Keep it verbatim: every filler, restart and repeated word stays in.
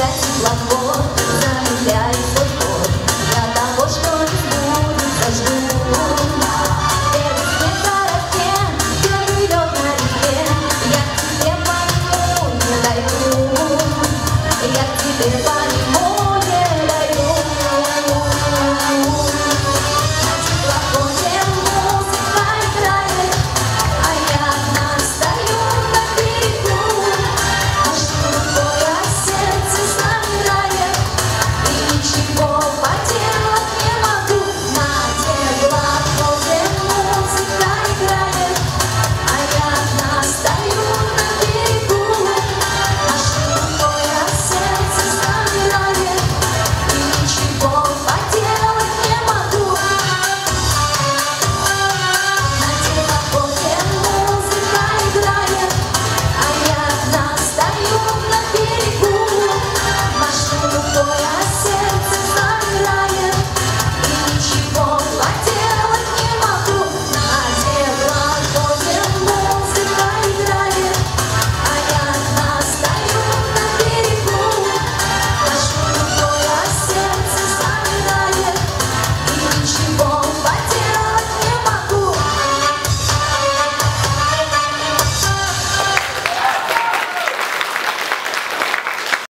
just one more.